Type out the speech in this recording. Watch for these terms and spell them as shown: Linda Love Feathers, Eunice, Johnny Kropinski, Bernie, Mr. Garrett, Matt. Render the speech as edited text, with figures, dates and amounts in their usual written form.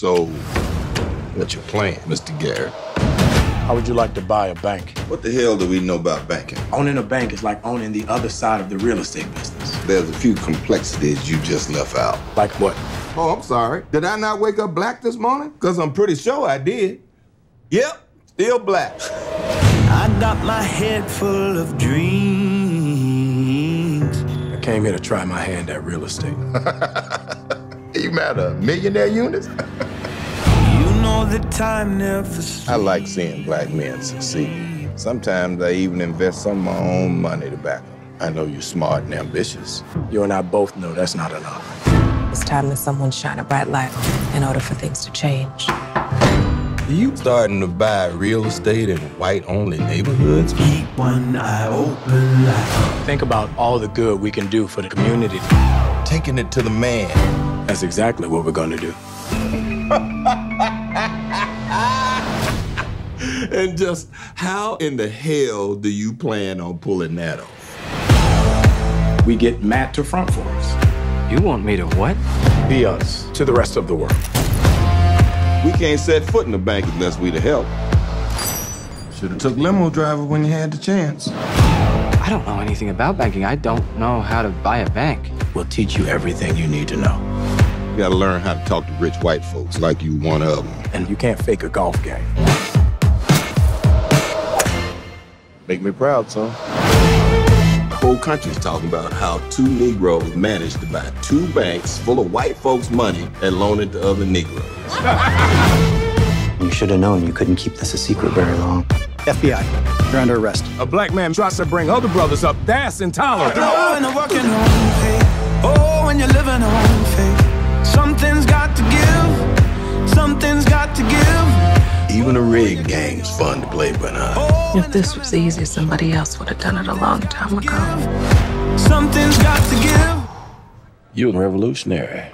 So, what's your plan, Mr. Garrett? How would you like to buy a bank? What the hell do we know about banking? Owning a bank is like owning the other side of the real estate business. There's a few complexities you just left out. Like what? Oh, I'm sorry. Did I not wake up black this morning? Because I'm pretty sure I did. Yep, still black. I got my head full of dreams. I came here to try my hand at real estate. You mad a millionaire, Eunice? The time never sleeps. I like seeing black men succeed. Sometimes I even invest some of my own money to back them. I know you're smart and ambitious. You and I both know that's not enough. It's time that someone shine a bright light in order for things to change. Are you starting to buy real estate in white-only neighborhoods? Keep one eye open. Light. Think about all the good we can do for the community. Taking it to the man. That's exactly what we're going to do. And just how in the hell do you plan on pulling that off? We get Matt to front for us. You want me to what? Be us to the rest of the world. We can't set foot in the bank unless we the help. Should have took limo driver when you had the chance. I don't know anything about banking. I don't know how to buy a bank. We'll teach you everything you need to know. You gotta learn how to talk to rich white folks like you one of them. And you can't fake a golf game. Make me proud, son. The whole country's talking about how two Negroes managed to buy two banks full of white folks' money and loan it to other Negroes. You should have known you couldn't keep this a secret very long. FBI, you're under arrest. A black man tries to bring other brothers up. That's intolerant. Oh, when you're living on faith. Something's got to give, something's got to give. Even a rig gang's fun to play, but not. If this was easy, somebody else would have done it a long time ago. Something's got to give. You're a revolutionary.